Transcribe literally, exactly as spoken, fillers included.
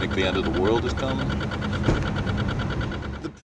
think the end of the world is coming?